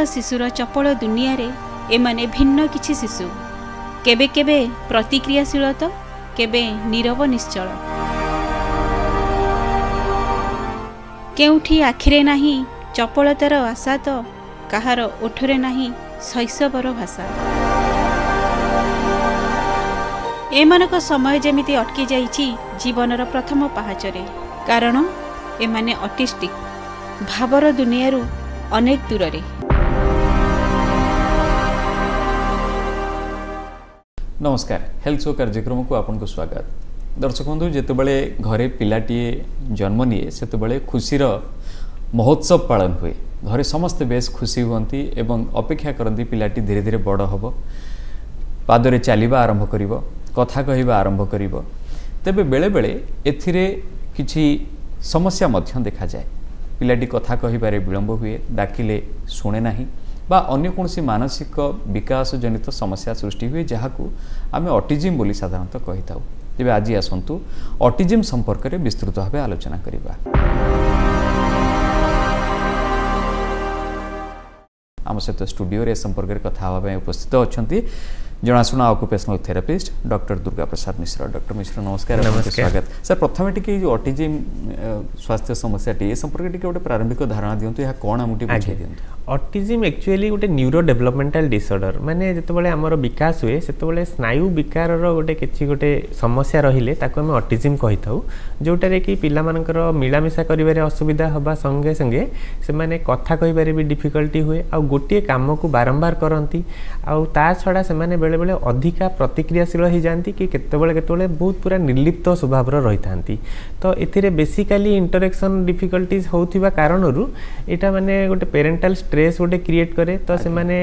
କୋମଳ ଶିଶୁର ଚପଳ ଦୁନିଆରେ ଏମାନେ ଭିନ୍ନ କିଛି ଶିଶୁ। କେବେ କେବେ ପ୍ରତିକ୍ରିୟାଶୀଳ ତ କେବେ ନୀରବ ନିଶ୍ଚଳ। କେଉଁଠି ଆଖିରେ ନାହିଁ ଚପଳତାର ଆଶା ତ କାହାର ଓଠରେ ନାହିଁ ଶୈଶବର ଭାଷା। ଏମାନଙ୍କ ସମୟ ଯେମିତି ଅଟକି ଯାଇଛି ଜୀବନର ପ୍ରଥମ ପାହାଚରେ। କାରଣ ଏମାନେ ଅଟିଷ୍ଟିକ୍, ଭାବର ଦୁନିଆରୁ ଅନେକ ଦୂରରେ। नमस्कार, हेल्थ शो कार्यक्रम को आपन को स्वागत। दर्शक बंधु, जेते बेले घरे पिलाटीए जन्म निए सेते बेले खुशीर महोत्सव पालन हुए। घरे समस्त बेस खुशी हुंती एवं अपेक्षा करती पिलाटी धीरे धीरे बड़ हम, पादरे चलिबा आरंभ करिवो, कथा कहिबा आरंभ करिवो। तबे बेले बेले एथिरे किछि समस्या मध्य देखा जाए। पिलाटी कथा कहिबारे विलंब हुए, डाकिले सुने नाही बा अन्य कोनसी मानसिक विकास जनित समस्या सृष्टि हुए, जहाकू आम ऑटिज्म बोली साधारणतः कही था। तेज आज आसतु ऑटिज्म संपर्क में विस्तृत भाव आलोचना करवा। आम सहित स्टूडियो ए संपर्क कथा उपस्थित अच्छा जनाशुना occupational therapist doctor Durga Prasad Mishra. Doctor Mishra नमस्कार, स्वागत। सर प्रथम टी ऑटिज्म स्वास्थ्य समस्या टी संपर्क टी गोटे प्रारंभिक धारणा दिंतु, यह कौन आम बुझे दिखाँ। ऑटिज्म एक्चुअली गोटे न्यूरो डेवलपमेंटल डिसऑर्डर, माने जतबेले आमर विकास हुए सेतबेले स्नायु विकार गोटे किछि गोटे समस्या रहिले ताको हम ऑटिज्म कहिथाउ। जोटारे कि पिला मानकर मिलामिशा करिबारे असुविधा हबा संगे संगे से माने कथा कहिबारे भी डिफिकल्टी हुए, आ गोटे काम को बारंबार करंती, आ ता छडा से माने बेले बेले अधिका प्रतिक्रियाशील हो जांती कि केतबेले बहुत पूरा निर्लिप्त स्वभाव रही थांती। तो एथिरे बेसिकली इंटरेक्शन डिफिकल्टीज होउथिबा कारण रु एटा माने गोटे पेरेंटल स्ट्रेस गोटे क्रिएट करे। तो से माने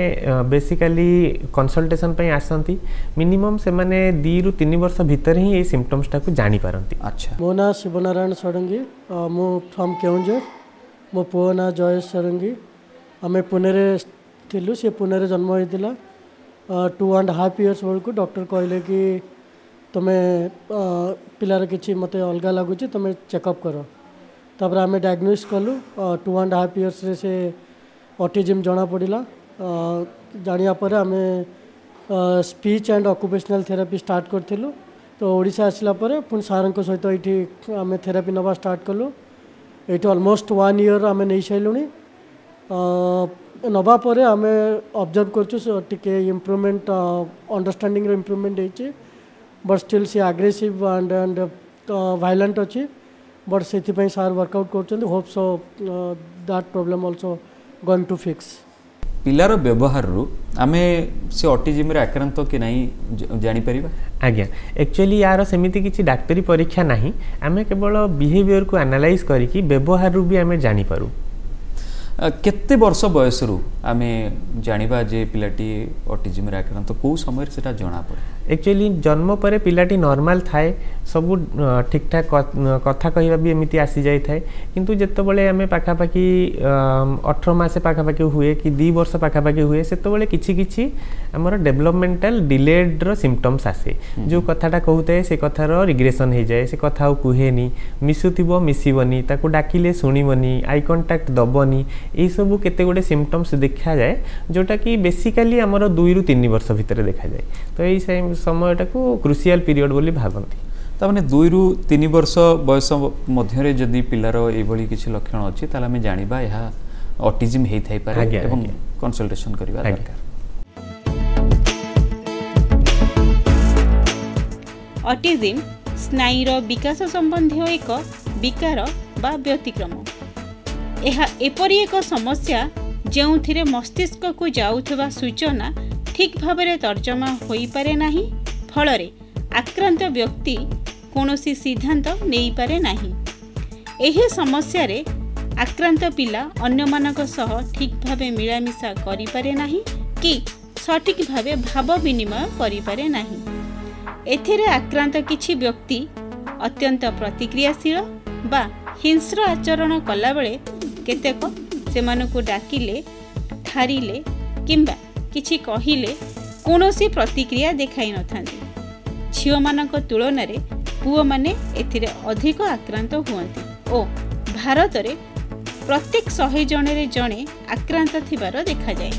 बेसिकली कंसल्टेशन पे आसती, मिनिमम से माने 2 रु 3 वर्ष भीतर ही ये सिम्पटम्स टाक जानी पारंती। अच्छा, मो ना शिवनारायण षडंगी, मो फ्रॉम केउंझर। मो पुओ ना जय षडंगी, आम पुणे थिलु, से पुणे रे जन्म होइतिला। 2.5 इयर्स ओल्ड को डॉक्टर कहले कि तमे पिलार किछि मते अलगा लागुछि, तमे चेकअप करो। तापर आम डायग्नोज कलु 2.5 इयर्स रे से ऑटिज्म जना पड़ा। जानिया पर आमे speech and occupational therapy start करूँ। तो ओडिशा आसला पुणी सारंको सहित ये आम थेरेपी नवा स्टार्ट कलु। ये अलमोस्ट 1 इयर आम नहीं सारू नापर आम ऑब्जर्व करचु टिके इम्प्रूवमेंट, अंडरस्टैंडिंग इम्प्रूवमेंट होती। बट स्टिल सी एग्रेसिव एंड वायलेंट अच्छी। बट से सार वर्कआउट कर hope so that problem also going to fix. पिलार व्यवहार रु आमे से ऑटिज्म रे आक्रांत कि नहीं जानी परिबा। आज्ञा, एक्चुअली यार सेमिति किसी डाक्तरी परीक्षा नहीं, आमे केवल बिहेवियर को एनालाइज करके व्यवहार रु भी आमे जानी पारू। केत्ते वर्ष बयस रु आमे जानिबा जे पिलाटी ऑटिज्म रे आक्रांत, को समय रे सेटा जाना पड़े। एक्चुअली जन्म परे पिलाटी नॉर्मल थाए, सबु ठीक ठाक कथा कहबा भी एमिति आसी जाई थाए। किंतु जत्ते बेले आमे पाखा पाखी 18 मासे पाखा पाखी हुए कि 2 वर्ष पाखा पाखी हुए सेते बेले किछि किछि हमर डेवलपमेंटल डिलेड रो सिम्पटम्स आसे। जो कथाटा कहूते से कथार रिग्रेशन हो जाए, से कथा कुहेनी, मिसुथिबो मिसिबनी, ताको डाकिले सुनिबनी, आई कांटेक्ट दबनी, ये सब केते गोटे सिम्पटम्स देखा जाए, जोटा कि बेसिकली आमर 2 रु 3 वर्ष भितर देखा जाए। तो यही समयटा को क्रुशियल पीरियड बोली भावती। ताने 2 रु 3 वर्ष बयस मध्य जदि पिलार ये किसी लक्षण अच्छी ताला में जानिबा यह ऑटिज्म हेइथाइ पारे एवं कंसल्टेशन करिबा दरकार। ऑटिज्म स्नायुर विकास संबंधी एक विकार बा व्यतिक्रम। यह एपरी एक समस्या जो थिरे मस्तिष्क को जाउथबा सूचना ठीक भाव में तर्जमा होई पारे नाही, फलरे आक्रांत व्यक्ति कोनोसी सिद्धांत नहीं पारे नाही। एही समस्या रे आक्रांत पिला अन्य मानक सह ठीक भावे मिलामिशा करि पारे नाही कि सठिक भावे भाव विनिमय करि पारे नाही। एथिरे आक्रांत किछि व्यक्ति अत्यंत प्रतिक्रियाशील बा हिंस्र आचरण कला बेले केतेक सेमानकु डाकिले, थारिले किंबा किछि कहिले कोनोसी प्रतिक्रिया देखाई नथांती। झियो मानक तुलन रे पुओ माने एथिरे अधिक आक्रांत हुवंती। ओ भारत रे प्रत्येक 100 जने जड़े आक्रांत थिबार देखा जाए।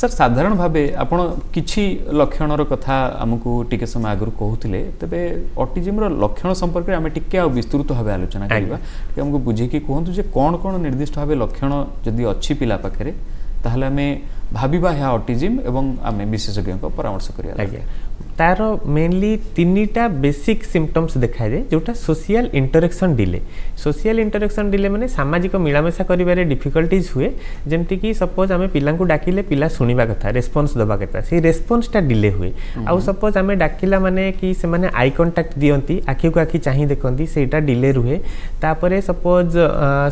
सर साधारण भावे आपण किछि लक्षणर कथा आमको टिके समय आगर कहूतिले तबे ऑटिज्म रो लक्षण संपर्क रे आमे टिके आ विस्तृत भावे आलोचना करबा कि हमको बुझे कि कोहंतु जे कोन कोन निर्दिष्ट भावे लक्षण जदी अछि पिला पाखरे ताहले आमे भाबिबा हा ऑटिज्म एवं आमे विशेषज्ञ को परामर्श करिया लागे। तारो मेनली तीनटा बेसिक सिम्पटम्स देखा जाए जोटा social interaction delay. Social interaction delay माने सामाजिक मिलामेशा करिबारे डिफिकल्टीज हुए जेमती कि सपोज आमे पिला को डाकिले पिला सुनिबा कथा रेस्पोंस दबा कथा से रेस्पोंसटा डिले हुए। आउ सपोज आमे डाकिला माने कि से माने आई कांटेक्ट दियंती आखि को आखि चाहि देखंती सेटा डिले रुहे। तापरे सपोज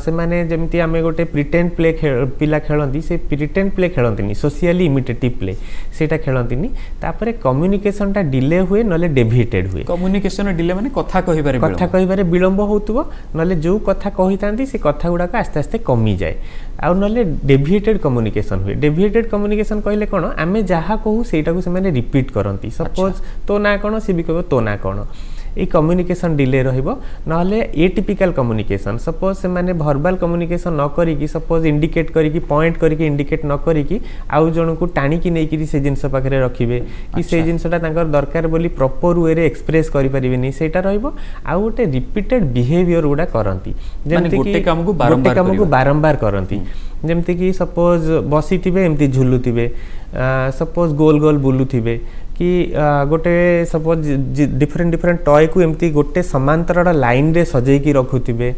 से माने जेमती आमे गोटे प्रिटेंड प्ले पिला खेलंती से प्रिटेंड प्ले खेलंतीनी सोशली इमिटेटिव प्ले सेटा खेलंतीनी। तापरे कम्युनिकेशन डिले हुए नले डेविएटेड हुए। कम्युनिकेशन डिले माने कथा कहिबारे विलंब होतबो नले जो कथा कहितांती से कथा गुडा आस्ते आस्ते कमी जाए आ नले डेविएटेड कम्युनिकेशन हुए। डेविएटेड कम्युनिकेशन कहले कोन आमे जहा कहू सेटा को से माने रिपीट करंती सपोज तो ना कोन से भी कहबो तो ना कोन ये कम्युनिकेशन डिले रहिबो। नहले एटिपिकल कम्युनिकेशन सपोज से माने वर्बल कम्युनिकेशन न करिकी सपोज इंडिकेट करिकी पॉइंट करिकी इंडिकेट न करिकी आउ जण को टाणी की नै कि से जिंस पाखरे रखिबे कि से जिंसटा तांकर दरकार बोली प्रॉपर वे रे एक्सप्रेस करि परिबे नै सेटा रहिबो। आउ गोटे रिपीटेड बिहेवियर उडा करंती जेमते गोटे काम को बारंबार करंती जेमते कि सपोज बसिथिबे एम्ति झुलुथिबे सपोज गोल गोल बुलुथिबे कि गोटे सपोज डिफरेंट डिफरेंट टॉय को एमती गोटे समांतर लाइन रे सजे की रखुथिबे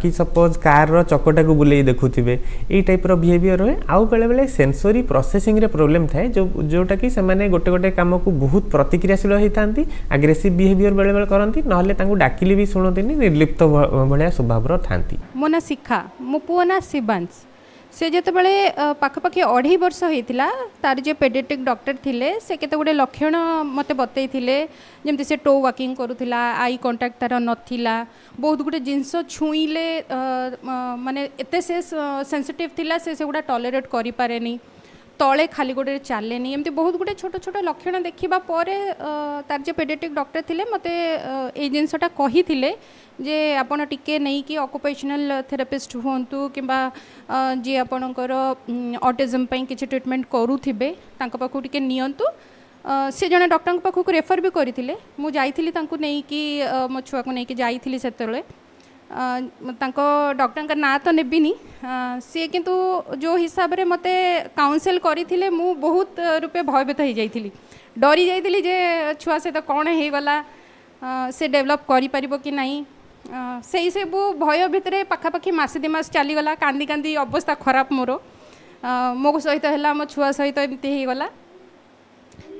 कि सपोज कार रो चकोटा को बुले देखुथिबे ए टाइप रो बिहेवियर होय। आउ बेले बेले सेंसरी प्रोसेसिंग रे प्रॉब्लम थाए जोटा कि से माने गोटे गोटे काम को बहुत प्रतिक्रियाशील होइतांती एग्रेसिव बिहेवियर बेले बेले करंती नहले तांको डाकिले भी सुनोतेनी निर्लिप्त भलिया स्वभाव रो थांती। मोना शिखा मो पुओना शिवांश से जते बेले पाखापाखि 2.5 वर्ष होता तार जे पेडियाट्रिक डॉक्टर थिले से केते गुडे लक्षण मते बतई थिले जेमती से टो वॉकिंग करूला आई कांटेक्ट तार नथिला बहुत गुडे जिनस छुईले माने एते से सेंसिटिव थिला से गुडा टॉलरेट करि पारेनी तले खाली गोटे चलेनी एमती बहुत गुडे छोट छोट लक्षण देखिबा पर तार जे पेडियाट्रिक डॉक्टर थिले मते ए जिनसटा कहि थिले जे आपण टिके नहीं कि ऑक्युपेशनल थेरेपिस्ट होंतु किबा जे आपणकर ऑटिज्म पई किछि ट्रीटमेंट करूथिबे तांको पाखु टिके नियंतु से जने डॉक्टर को पाखु रेफर भी करिथिले। मु जाईथिली तांको नहीं कि मो छुआ को नहीं कि जाईथिली सेतले तांको डॉक्टर का ना तो नेबिनी से किंतु जो हिसाब रे मते काउंसिल करिथिले मु बहुत रूपे भयभीत हो जाईथिली डरी जाईथिली जे छुआ से तो कोन हे गला से डेवलप करि परिबो कि नहीं सही से वो भय भितर पाखापाखि मसे दिमास चलीगला कांदी कांदी अवस्था खराब मोर मो सहित है मो छुआ सहित एमती हो गला।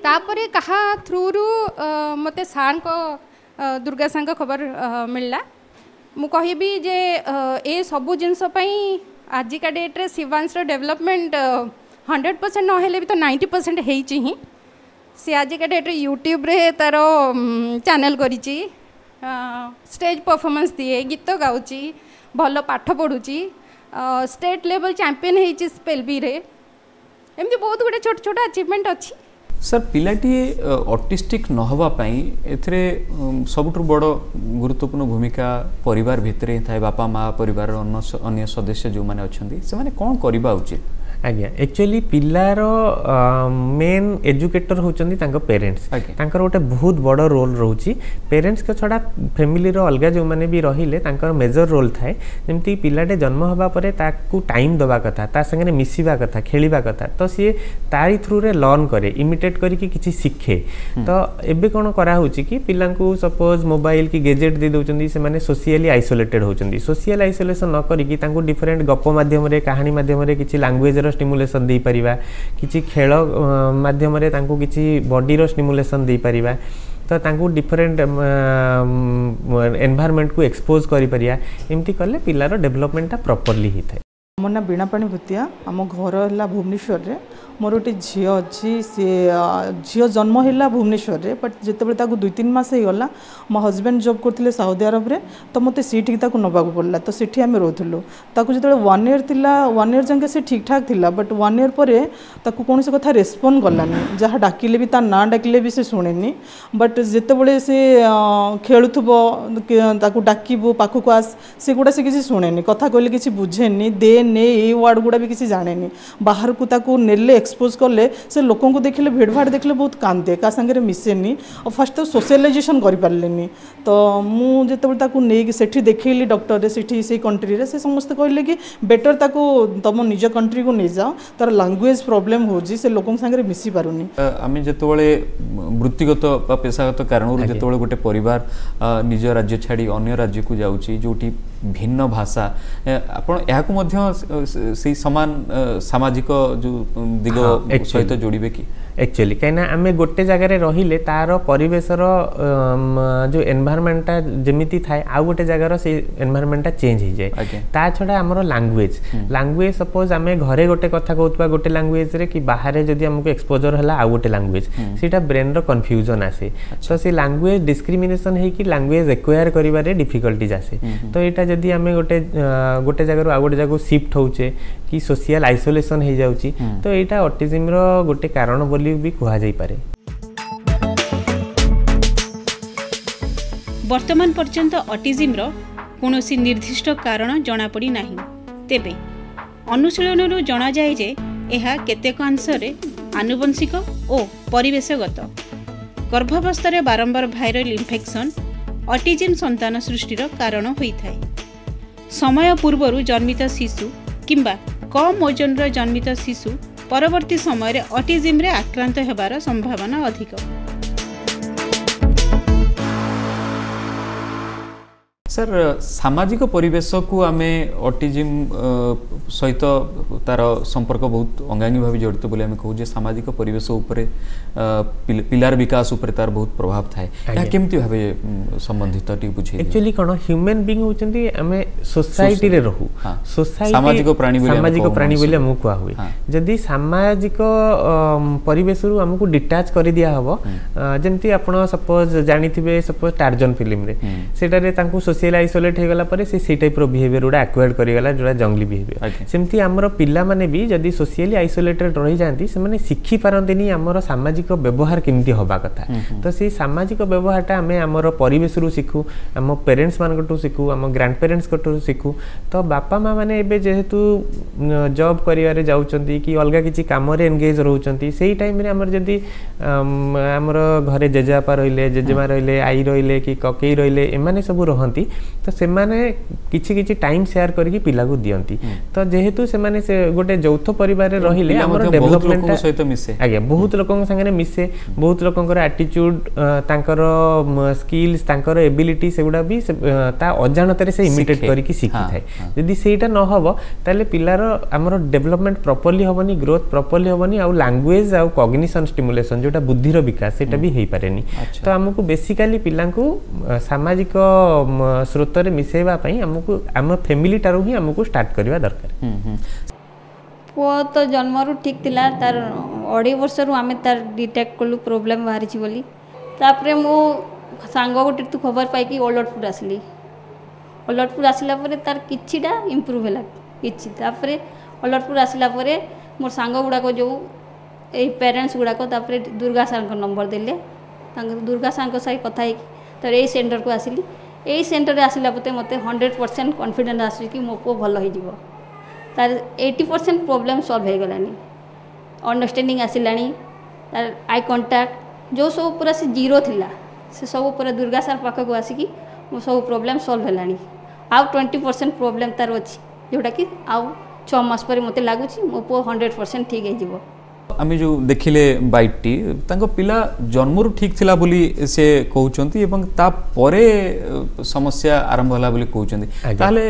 तापर कहा थ्रु रु मते सार को दुर्गा सांग खबर मिलला मु कहिबी जे ए सब जिनस पई आजिका डेट्रे शिवांश डेवलपमेंट 100% न हेले भी तो 90% हेइछि ही से आजिका डेट्रे यूट्यूब रे तार चैनल करिछि स्टेज परफॉर्मेंस दिए गीत गाउची भल पाठ पढ़ुची स्टेट लेवल चैंपियन होइची स्पेल बी रे एमती बहुत गुटे छोट छोट अचीवमेंट अछि। सर पिलाटी ऑटिस्टिक नहबा पई एथरे सबुठु बड़ गुरुत्वपूर्ण भूमिका परिवार भितर थाए बापा माँ परिवार अन्य सदस्य जो माने अछंती से माने कोन करबा उचित। आज्ञा एक्चुअली पिलार मेन एजुकेटर होचंदी तांको पेरेंट्स तांकर गोटे बहुत बड़ रोल रोची। पेरेंट्स के छड़ा फैमिली रो अलग जो माने भी रहिले तांकर मेजर रोल थाए जेमती पिलाटे जन्म होबा परे ताकू टाइम दबा कथा ता संगे मिसिबा कथा खेलिबा कथा तो सी तारी थ्रू रे लर्न करे इमिटेट करिके किछि शिखे। तो एबे कोन करा होची कि पिलांकू सपोज मोबाइल की गैजेट दे दोचंदी से माने सोशियली आइसोलेटेड होचंदी। सोशियल आइसोलेशन न करिके तांको डिफरेंट गप्प माध्यम रे कहानी माध्यम रे किछि लैंग्वेज स्टिमुलेशन दे परिवा किछि खेल माध्यम रे तांको किछि बॉडी रो स्टिमुलेशन दे परिवा तो तांको डिफरेंट एनवायरनमेंट को एक्सपोज करि परिया एमती करले पिलार डेवलपमेंट प्रॉपर्ली हिते। मोना बीणापाणी भूतिया आम घर है भुवनेश्वर रे मोर गोटे झी अच्छी सी झी जन्म है भुवनेश्वर में बट जिते दुई तीन मस होगा मो हजबैंड जॉब करते साउदी अरब रे तो मत सीट की नवा पड़ा तो सीठी आम रोलु जो 1 ईयर थी 1 ईयर जाके सी ठीक ठाक था बट 1 ईयर पर कौन से कथा रेस्पन्ड गलानी जहाँ डाकिले भी ता ना डाकिले भी सी शुणे बट जिते सी खेलुब डाकबू पाखक आस से गुड़ा से किसी शुणे कथा कहले किसी बुझे दे ने वार्ड गुड़ा भी किसी जाने बाहर को नेले एक्सपोज कले से लोक को देखले भिड़भाड़ देखले बहुत कांदे का सांगे मिसेनी और फास्ट तो सोशलाइजेसन करें तो मुझे सेठी देखली डॉक्टर रे सेठी से कंट्री रे से समस्त कहले कि बेटर ताको तुम निज कंट्री को नहीं जाओ तार लैंग्वेज प्रॉब्लम हो जी से लोक सांगे मिसी पारुनी आम जो वृत्तिगत पेशागत कारण जो गोटे परिवार निज राज्य छाड़ी अन्य राज्य को जाऊँगी जोटी भिन्न भाषा आपण याकू से समान सामाजिक जो दिग सहित जोड़े कि एक्चुअली कहीं आम गोटे जगार रही तार परिवेशर जो एनवायरनमेंटा जमीती थाए आउ गोटे जगार से एनवायरनमेंटा चेंज हो जाए ता छड़ा आमर लैंग्वेज लैंग्वेज सपोज आम घरे गोटे कथा कहूँ गोटे लैंग्वेज रे कि बाहर जदि आमको एक्सपोजर है आउ गोटे लैंग्वेज सीटा ब्रेन रो कन्फ्यूजन आसे तो सी लैंग्वेज डिस्क्रिमिनेशन होगी लैंग्वेज एक्वायर कर डिफिकल्टीज आसे तो यहाँ जदि आम गोटे जगार आउ गोटे जगह शिफ्ट होचे कि सोशल आइसोलेशन हो जाउची तो यहाँ ऑटिज्म रो गोटे कारण बोली भी कहा जाई पारे। वर्तमान पर्यंत ऑटिज्म रो कोनोसी निर्दिष्ट कारण जना पड़ी नाही तेबे अनुशीलन रो जना जाय जे एहा केतेक अंश रे आनुवंशिक ओ परिवेशगत गर्भावस्था रे बारंबार वायरल इन्फेक्शन ऑटिज्म संतान सृष्टि रो कारण होई थाए। समय पूर्वरु जन्मित शिशु किंबा कम ओजन रो जन्मित शिशु परवर्ती समय रे ऑटिज्म रे आक्रांत होबार संभावना अधिक। सर सामाजिक परिवेश को आमे ऑटिज्म सहित तार संपर्क बहुत अंगांगी भाव जड़ित बोले आमे कहू जे सामाजिक परिवेश ऊपर पिलार विकास ऊपर तार बहुत प्रभाव थाए या केमती भावे संबंधित टी बुझे एक्चुअली कोन ह्यूमन बीइंग होचंती आमे सोसाइटी रे रहू सोसाइटी सामाजिक प्राणी बोले हमहु कहा हुए जदी सामाजिक परिवेश रु हमहु डिटैच कर दिया हबो जेंती आपण सपोज जानिथिबे सपोज टार्जन फिल्म रे सेटा रे तांकू सोशल आइसोलेट हो गला परे से टाइप रो बिहेवियर उडा एक्वायर्ड करि गला जोडा जंगली बिहेवियर सेमती हमरो पिला माने भी जदी सोशली आइसोलेटेड रहि जानती से माने सिखि पारंतेनी हमरो सामाजिक व्यवहार किमिति होबा कथा तो से सामाजिक व्यवहारटा हमें हमरो परिवेश रु सिखु हम पेरेंट्स मान कटु सिखु हम ग्रैंड पेरेंट्स कटु सिखु तो बापा मां माने एबे जेहेतु जॉब करिवारे जाउचंती कि अलगा किछि काम रे एंगेज रहउचंती सेही टाइम रे हमर जदी हमरो घरे जेजेपा रहिले जेजेमा रहिले आई रहिले कि ककेई रहिले ए माने सब रहंती तो सेमाने किछि किछि टाइम शेयर करके पिला को दियंती तो जेहेतु सेमाने से गोटे जौथ परिवार रे रहिले हमर डेवलपमेंट को सहित मिसे आगे बहुत लोकन संगे मिसे बहुत लोकन कर एटीट्यूड तांकर स्किल्स तांकर एबिलिटी सेगुडा भी ता अजानतरे से इमिटेट करके सिखि थाए यदि सेटा न होबो ताले पिलार हमर डेवलपमेंट प्रॉपर्ली होबनी ग्रोथ प्रॉपर्ली होबनी आ लैंग्वेज आ कॉग्निशन स्टिमुलेशन जोटा बुद्धि रो विकास सेटा भी हेई पारेनी तो हमको बेसिकली पिला को सामाजिक स्रोत रे मिसेबा पई हमकु हम फैमिली टारू ही हमकु स्टार्ट करबा दरकार। पु तो जन्म रु ठीक थिला तार 2.5 वर्ष रु आमे तार डिटेक्ट करलु प्रॉब्लम बाहरिछि बोली तापरे मो सांग गोटे तु खबर पाई कि ओलटपुर आसिला परे तार किछिटा इंप्रूव होला किछि तापरे ओलटपुर आसिला परे मोर सांग गुडा को जो ए पेरेंट्स गुडा को तापरे दुर्गा सार को नंबर देले तांग दुर्गा सार को सही कथा है तो ए सेंटर को आसिली यही सेन्टर आसला पे मत 100% कन्फिडेन्स आस कि मो पु भल हो तार 80% प्रोब्लेम सल्व हो गलानी अंडरस्टैंडिंग आसलानी तार आई कंटाक्ट जो सब पूरा से जीरो थिला से सब पूरा दुर्गा सार पाखक आसिकी मो सब प्रोब्लेम सल्व है आउ 20% प्रोब्लेम तार अच्छी जोटा कि आउ 6 मास पर मत लगुच मो पु 100% ठीक हो आम जो देखिले बाइट टी तांको पिला जन्मरू ठीक थिला बोली से कहउचंती एवं ता परे समस्या आरंभ होला बोली कहउचंती ताले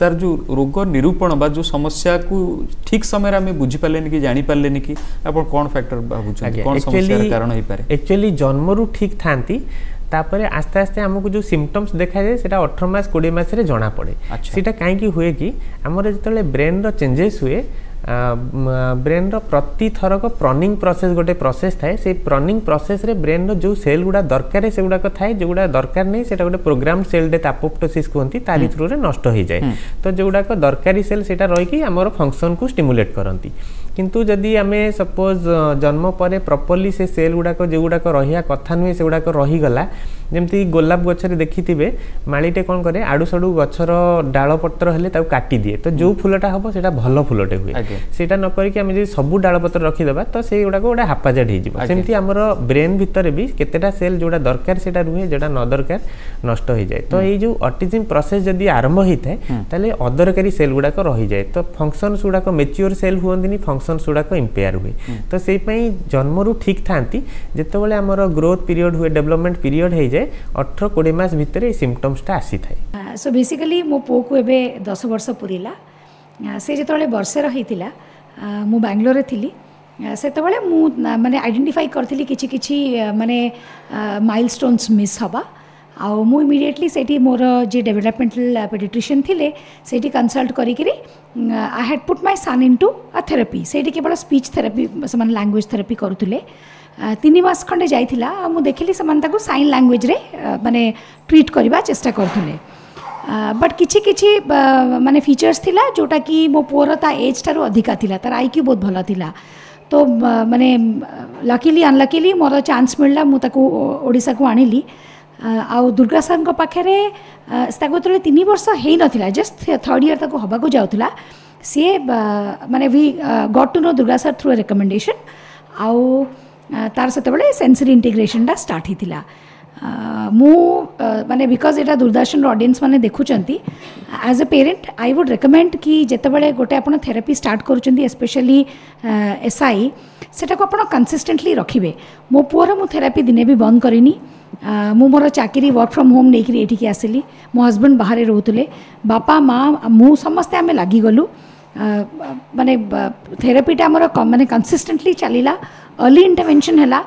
तार जो रोग निरूपण बा जो समस्या को ठीक समय में बुझी पालेनी कि जानी पालेनी कि अपन कोन फैक्टर बुझुचंती कोन समस्या कारण होई पारे एक्चुअली जन्मरू ठीक थांती तापरे आस्ते आस्ते आमको जो सिम्पटम्स देखा जाए सेटा 18 मास 20 मास रे जना पड़े सेटा काहे कि हुए कि हमर जतले ब्रेन रो चेंजेस हुए ब्रेन रो प्रति थरक प्रनिंग प्रोसेस गोटे प्रोसेस थाए से प्रनिंग प्रोसेस रे ब्रेन रो जो सेल गुड़ा दरकार है से गुड़ा थाए जो गुड़ा दरकार नहीं सेटा गोटे प्रोग्राम सेल डेट एपोप्टोसिस कहती तारी थ्रू रे नष्ट हो जाए तो जो गुड़ा दरकारी सेल सेटा रही कि हमर फंक्शन को स्टिमुलेट करंती किंतु जदि आम सपोज जन्म पर प्रॉपर्ली से सेल गुड़ाक जो गुड़ाक रहा कथा नुहे से गुड़ाक रहीगला जमी गोलाप गचरे देखिथे मालीटे कौन कै आड़ू साड़ू गचर डालपत्र हेल्ले काटी दिए तो जो फुलटा हम से भल फुलटे हुए सेटा न करें सबू डालपत्र रखीदे तो से गुड़ाक गोटे हापाजाट होमती आमर ब्रेन भितर भी केतेटा सेल जोड़ा दरकार से रुहे जोटा न दरकार नष्ट हो जाए तो ये ऑटिज्म प्रोसेस जदि आरंभ होता है तेल अदरकारी सेल गुड़ाक रही जाए तो फंक्शनस गुड़ाक मेच्योर सेल हुए फंक्शनस गुड़ाक इम्पेयर हुए तो से जन्मरू ठीक था जितेबाला आमर ग्रोथ पीरियड हुए डेवलपमेंट पीरियड हो जाए 18-20 मास भितर सिम्पटम्सटा आसी थाए। सो बेसिकली मो पु को 10 वर्ष पूरीला से जिते बर्षे होता मु बांगलोर थी से माने आइडेंटिफाई करी कि माने माइलस्टोन्स मिस हवा आउ मु इमिडिएटली सेठी मोर जे डेवलपमेंटल पेडिट्रिशियन थिले सेठी कंसल्ट करी I had put my son into a therapy सेठी केवल स्पीच थेरेपी से लैंग्वेज थेरेपी करुले 3 मास खंडे जाइथिला मु देखिली से साइन लैंग्वेज रे माने ट्रीट करबा चेष्टा करथुले बट किछि किछि माने फीचर्स थिला जोटा कि मो पुअर ता एज थारु अधिका थिला तार आईक्यू बहुत भला थिला तो माने लकीली अनलकीली मोर चांस मिलला मु ताकू ओडिसा को आनिली आउ दुर्गा सर को पाखे से 3 वर्ष हो नाला जस्ट 3rd ईयर तक हवाक जाऊला सी माने we got to know Durga sir through recommendation आउ तार से सेंसरी इंटीग्रेशन स्टार्ट होता मु माने बिकॉज यहाँ दूरदर्शन ऑडियंस मैंने देखुं as a parent I would recommend कि जितेबाला गोटे आप थेरेपी स्टार्ट करुँच एस्पेशली एसआई सेटा को आप कंसिस्टेंटली रखिए मो पुअर मु थेरेपी दिने भी बंद करिनी मु मोर चाकरी वर्क फ्रॉम होम नहीं करी एठिकी आसिली मो हस्बैंड बाहर रोते बापा माँ मु समस्ते आम लगिगलु माने थेरेपीटा मोर माने कंसिस्टेंटली चलला अर्ली इंटरवेंशन है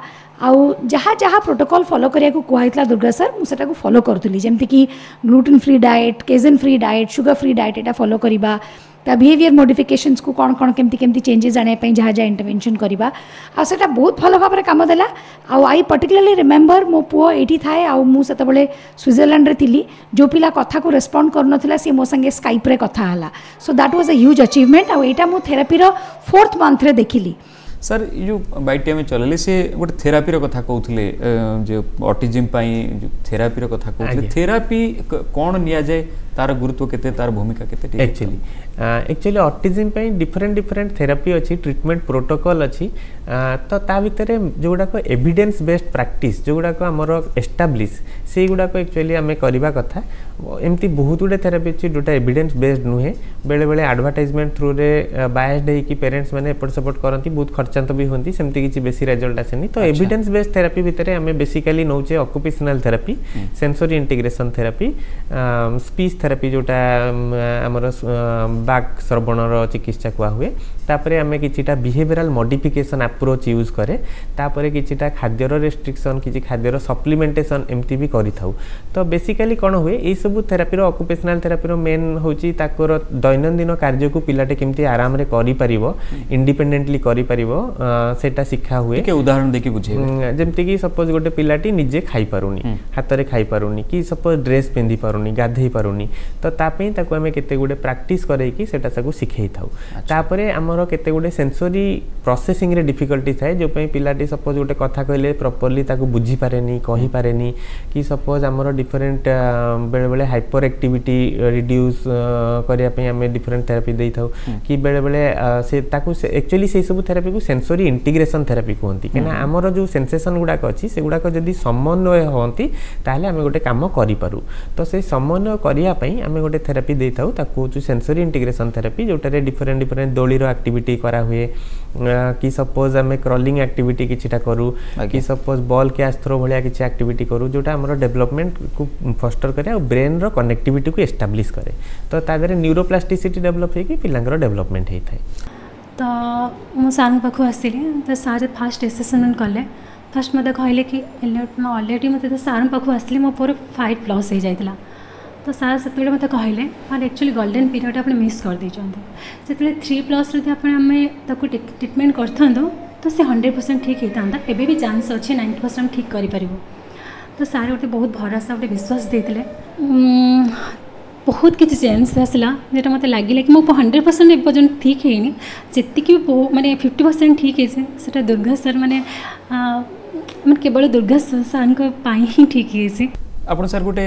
आउ जहाँ जहाँ प्रोटोकॉल फॉलो करिया को कहैतला दुर्गा सर मुझे फॉलो करूली जमती कि gluten free diet casein free diet sugar free diet एटा फॉलो करिबा ता बिहेवियर मॉडिफिकेशंस को कौन कौन केमती केमती चेंजेस आने जहाँ जहाँ इंटरवेंशन करिबा आ सेटा बहुत भल भाव काम देला आउ आई पर्टिकुलरली रिमेम्बर मो पुओ एठी थाए आउ मु सेतबेले स्विट्जरलैंड रे थिली जो पिला कथा को रेस्पोंड करनथिला सी मो संगे स्काइप रे कथा हला so that was a huge achievement आउ एटा मु थेरेपी रो 4th मंथ रे देखिली। सर जो बैट आम चल सी गोटे थेरापी कथा कहते जो ऑटिज्म जो थेरापी कथा कहते थेरापी कौन निया जाए तार गुरुत्व केते तार भूमिका केते एक्चुअली ऑटिज्म पे डिफरेंट डिफरेंट थेरापी अच्छी ट्रीटमेंट प्रोटोकॉल अच्छी तो ता भितर जोगुड़ाक एविडेंस बेस्ड प्रैक्टिस जोगुड़ाक आमर एस्टाब्लीश से गुड़ाक एक्चुअली आम करवा कथा एमती बहुत गुड़े थेरापी अच्छी जोटा एविडेंस बेस्ड नुहे बेले बेले एडवर्टाइजमेंट थ्रु रे बायस्ड होइकि पेरेंट्स मैंने एपट सेपट करती बहुत खर्चांत भी होती सेमती किसी बेसी रिजल्ट आसेनी तो एविडेंस बेस्ड थेरापी भितर आम बेसिकली नौचे occupational therapy sensory integration therapy speech therapy जोटा आमर बाक श्रवणर चिकित्सा क्या हुए तापरे आमे किछिटा बिहेवियरल मॉडिफिकेशन अप्रोच यूज करे तापरे किछिटा खाद्यर रेस्ट्रिक्शन किछि खाद्यर सप्लीमेंटेशन एमती भी करी थाउ तो बेसिकली कोन हुए ए सब थेरापी रो ऑक्युपेशनल थेरापी रो मेन होची ताकर दैनंदिन कार्य को पिलाटे केमती आराम रे करी परिवो इंडिपेंडेंटली करी परिवो सेटा शिक्षा हुए के उदाहरण देखि बुझे जेमती कि सपोज गोटे पिलाटी निजे खाइ पारुनी हाथ रे खाइ पारुनी कि सपोज ड्रेस पिंदी पारुनी गाधै पारुनी तो तापई ताको आमे केते गुडे प्रैक्टिस करे कि सेटा साकू सिखै थाउ तापरे आम केते गुडे सेंसरी प्रोसेसिंग रे डिफिकल्टी थाए जो पिलाटी सपोज गोटे कथा कहले प्रॉपर्ली ताको बुझी पारेनी कही पारेनी कि सपोज आमर डिफरेंट बेले बेले हाइपर एक्टिविटी रिड्यूस करिया पे हमें डिफरेंट थेरेपी देई थाउ कि बेले बेले से ताको एक्चुअली से सब थेरेपी को सेंसरी इंटीग्रेशन थेरेपी कहंती केना आमर जो सेंसेशन गुडाक अछि से गुडाक जदी समन्वय होंती ताले हमें गोटे काम करि पारू तो से समन्वय करिया पे हमें गोटे थेरेपी देई थाउ ताको जो सेंसरी इंटीग्रेशन थेरेपी जोटारे डिफरेंट डिफरेंट दोली एक्टिविटी करा हुए कि सपोज आम क्रॉलिंग एक्टिविटी किछिटा करूँ कि सपोज बॉल कैच थ्रो भलिया किछि एक्टिविटी करूँ जोटा हमरो डेवलपमेंट को फस्टर करे और ब्रेन रो कनेक्टिविटी को एस्टाब्लिश करे तो तादरे न्यूरोप्लास्टिसिटी डेवलप होगी पिलांगर डेवलपमेंट होता है। तो मो सार पाख आसली तो सारे फास्ट एसेसमेंट कले फास्ट मत कहले कि अलरेडी मत सार पाख आसली मो पूरा 5+ हो जाता तो सार से मत कहले आर एक्चुअली गोल्डन पीरियड आप मिस कर करदे 3+ आम ट्रिटमेंट करता तो सी 100% ठीक होता एवं भी चान्स अच्छे 90% ठीक कर। तो सार गोटे बहुत भरोसा गोटे विश्वास देते बहुत किसी चेंज आसला जो मत लगे कि मुझे 100% एपर् ठीक है जी मानने 50% ठीक है दुर्गा सर मानने केवल दुर्गा सार ही ठीक है। आपन सर गोटे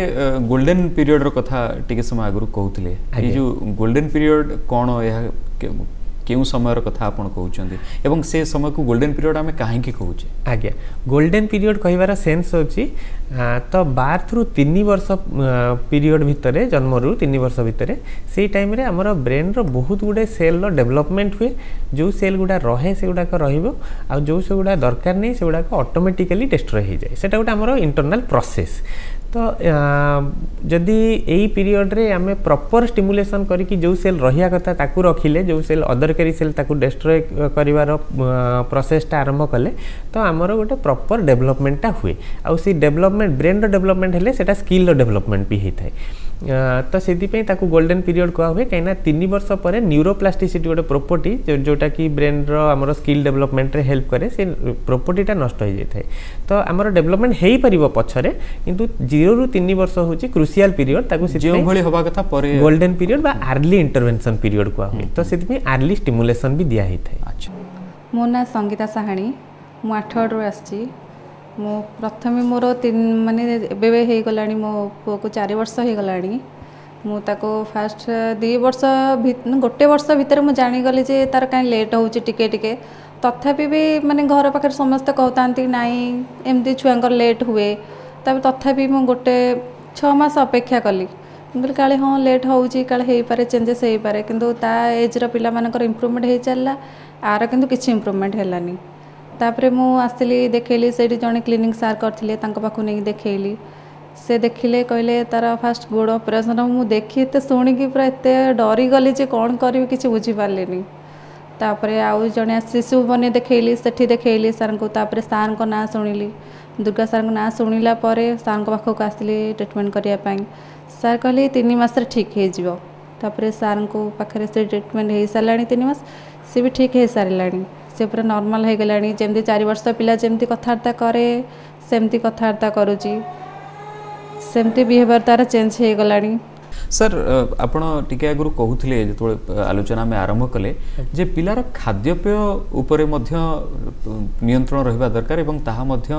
गोल्डन पीरियड रो कथा टिके समय आगु कहते ये जो गोल्डन पीरियड कौन या क्यों समय रो कथा आपन कहउछंती एवं से समय को गोल्डन पीरियड आमे काहे की कहउछे आज्ञा गोल्डन पीरियड कहबार सेन्स होछि तो 12 रु 3 वर्ष पीरियड भितर जन्म रु 3 वर्ष भितर से टाइम रे हमर ब्रेन रो बहुत गुडे सेल रो डेवलपमेंट हुए जो सेल गुडा रहे से गुडा का रहिबो आ जो से गुडा दरकार नै से गुडा का ऑटोमेटिकली डिस्ट्रॉय हो जाय सेटा गुडा हमर इंटरनल प्रोसेस। तो जदि यही पीरियड रे आमे प्रॉपर स्टिमुलेशन करी जो सेल रहिया कथा ताकू रखिले जो सेल अदरकारी सेल ताकू डिस्ट्रॉय करिवार प्रोसेसटा आरंभ कले तो आमर गोटे प्रॉपर डेवलपमेंटटा हुए आ सी डेवलपमेंट ब्रेन रो डेवलपमेंट हेले सेटा स्किल रो डेवलपमेंट भी होता है। तो से गोल्डन पीरियड कह हुए कहीं 3 वर्ष पर न्यूरोप्लास्टिसिटी गोटे प्रॉपर्टी जोटा कि ब्रेन रो स्किल डेवलपमेंट रे हेल्प करे से प्रॉपर्टीटा नष्ट हो जाए तो आमर डेवलपमेंट हो पार पछरे किंतु 0 रु 3 वर्ष हूँ crucial period golden period early intervention period कह हुए तो से अर्ली स्टिमुलेशन भी दिया होता है। मो ना संगीता साहाणी मु 8 आसी मो प्रथमे मोर माने एगला मो पुओ को 4 वर्ष हो गला मुझे फास्ट 2 वर्ष गोटे वर्ष भितर मुझे जानीगली जे तार कहीं लेट हो टिके तथापि भी माने घर पाखे समस्त कहता नाई एमती छुआर लेट हुए तथापि मु गोटे 6 मास अपेक्षा कली काले हाँ लेट हो पारे चेंजेस हो पारे कि एज्र पाकर इम्प्रुवमेंट हो चलला आर किंतु किसी इम्प्रुवमेंट हेलानी तापरे मु आसली देखली से जड़े क्लिनिक सार करथिले पाखु नहीं देखली से देखिले कहले तार फास्ट गोड़ ऑपरेशन मुझे देखी एत शुणिकी पूरा एत डरी गली जे कौन कर किसी बुझीपारे तापरे आउ जड़े शिशु बने देखली सेठी देखली सार को सार ना शुणिली दुर्गा सार ना शुणिला सार पाखक आसली ट्रिटमेंट करने सार कहले 3 मास ठीक हो सार को पाखे से ट्रिटमेंट हो सारा 3 मास सी भी ठीक हो सारा से पूरा नॉर्मल हो गला जमी 4 वर्ष पिला जमी कथबार्ता कै सेमती कथबार्ता करमती बिहेवियर तार चेंज हो गला। सर आपण टिके आगुरु कहूथिले जेतोळे आलोचना में आरंभ कले जे पिलार खाद्यपेय उपरे मध्य नियंत्रण रहिबा दरकार एवं ताहा मध्य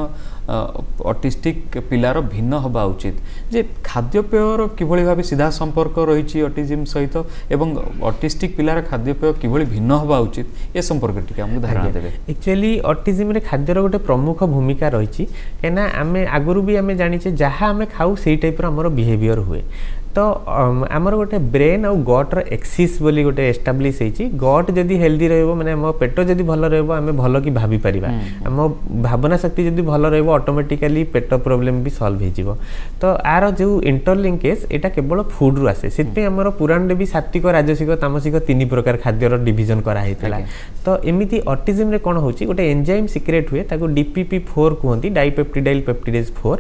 ऑटिस्टिक पिलार भिन्न होबा उचित जे खाद्यपेयर किभली भाबे सीधा संपर्क रहिछि ऑटिज्म सहित एवं ऑटिस्टिक पिलार खाद्यपेय किभली भिन्न होबा उचित ए संपर्क टिके हमहु धारणा देबे। एक्चुअली ऑटिज्म रे खाद्यर गोटे प्रमुख भूमिका रहिछि केना आमे आगुरु भी आमे जानिछे जहा आमे खाउ सेहि टाइप रो हमर बिहेवियर हुए तो आमर गोटे ब्रेन आउ गट रो एक्सिस बोली गोटे एस्टाब्लीश होती गट जदि हेल्दी रहिबो माने हमर पेट जदि भल रहिबो आमे भल की भाबी परिबा हम भावना शक्ति जदि भल रहिबो ऑटोमेटिकली पेट प्रॉब्लम भी सॉल्व हो जिवो तो आरो जो इंटरलिंकेज एटा केवल फूड रु आसे सिते हमर पुराण रे भी सात्विक राजसिक तामसिक 3 प्रकार खाद्य रो डिवीजन करा हेतला तो एमिति ऑटिज्म रे कोन होची गोटे एंजाइम सिक्रेट हुए ताको DPP-4 कोहंती डाइपेप्टिडाइल पेप्टिडेज 4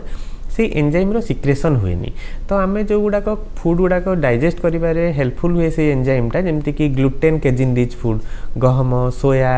से एंजाइम रो सिक्रेशन हुए नी तो आमे जो गुड़ाक फूड गुड़ाक डाइजेस्ट करिबारे हेल्पफुल हुए से एंजाइमटा जमती कि ग्लूटेन केजिन रिच फूड गहम सोया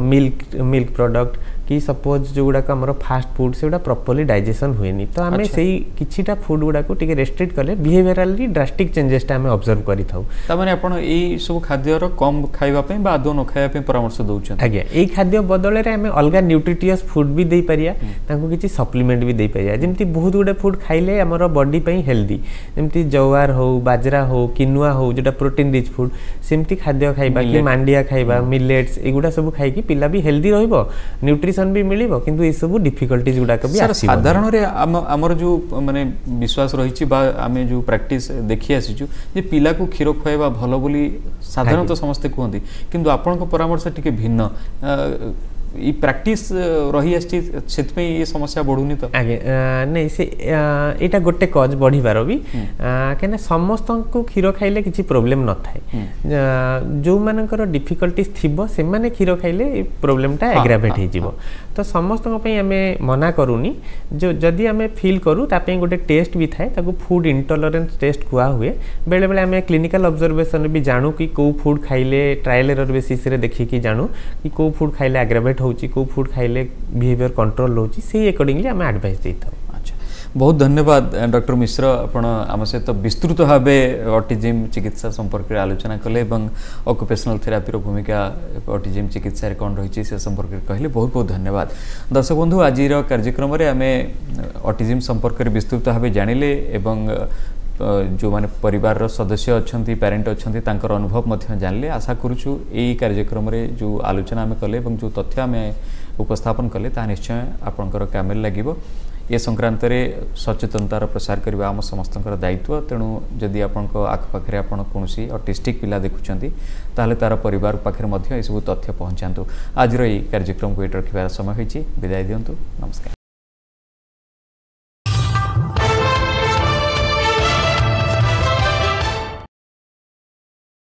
मिल्क प्रोडक्ट कि सपोज जो गुड़ाक आमर फास्ट फूड से प्रॉपर्ली डाइजेशन हुए नी तो आमे सही किछिटा फूड गुड़ाक टिके रेस्ट्रिक्ट कले बिहेवियरली ड्रास्टिक चेंजेसटा आमे ऑब्जर्व करि थाउ त माने आपण एई सब खाद्य रो कम खाइबा पे बा आदो न खाइबा पे परामर्श दउछन आगे एई खाद्य बदले रे आमे अलगा न्यूट्रिटियस फूड भी देई परिया ताकू किछि सप्लीमेंट भी देई परिया जेमति बहुत गुडे फूड खाइले आमर बॉडी पे हेल्दी जेमति जवार हो बाजरा हो किनुआ हो जोटा प्रोटीन रिच फूड सेमति खाद्य खाइबा कि मांडिया खाइबा मिलेट्स एगुडा सब खाइ कि पिला भी हेल्दी रहइबो न्यूट्रि भी मिलिबो किंतु ये सब डिफिकल्टीज गुडाक भी आसीबो साधारण रे हमर जो माने विश्वास रहिछि बा आमे जो प्रैक्टिस देखि आसीछु जे पिला को खीरो खवाइबा भलो बोली साधारण तो समस्त कोहंदी किंतु आपन को परामर्श टिके भिन्न ये प्रैक्टिस रही ये समस्या बढ़ूनी तो आगे नहीं से एटा गोटे कज बढ़ीबार भी क्या समस्त को क्षीर खाइले किसी प्रोब्लेम न थाए जो मानकर डिफिकल्टीज थिबो से माने क्षीर खाइले प्रोब्लेमटा एग्रावेट हो जीवो तो समस्त आम मना करूनी जो जदि आम फिल करूँ तापे गोटे टेस्ट भी थाए फूड इंटॉलरेंस टेस्ट कुआ हुए बेले बेले आम क्लिनिकल ऑब्जर्वेशन भी जानू कि को फूड खाइले ट्रायल एरर बेसिस रे देखिकी जानू कि को फूड खाइले एग्रावेट होची को फूड खाइले बिहेवियर कंट्रोल होची से अकॉर्डिंगली आम एडवाइस देथौ। अच्छा बहुत धन्यवाद डॉक्टर मिश्र आपण आम सहित विस्तृत भाव ऑटिज्म चिकित्सा संपर्क आलोचना कले ऑक्युपेशनल थेरापी भूमिका ऑटिज्म चिकित्सा रे कोन रही से संपर्क कहले बहुत बहुत धन्यवाद। दर्शक बंधु आज कार्यक्रम रे आम ऑटिज्म संपर्क विस्तृत भाव जानिले एवं जो माने परिवार सदस्य अच्छा पेरेंट अच्छा तांकर अनुभव जानले। आशा करूँ यही कार्यक्रम रे जो आलोचना आम कले जो तथ्य आम उपस्थापन कले ता निश्चय आपणकर कामेर लागिबो। ए संक्रांत रे सचेतनतार प्रसार करबा हम समस्तकर दायित्व। तेणु जदि आपणक आखपाखे आपण कोनोसी ऑटिस्टिक पिला देखुछंती ताले तार परिवार पाखे मध्ये ए सब तथ्य पहुंचांतु। आज रो कार्यक्रम को एट रखिबार समय होईची। विदाय दियंतु। नमस्कार।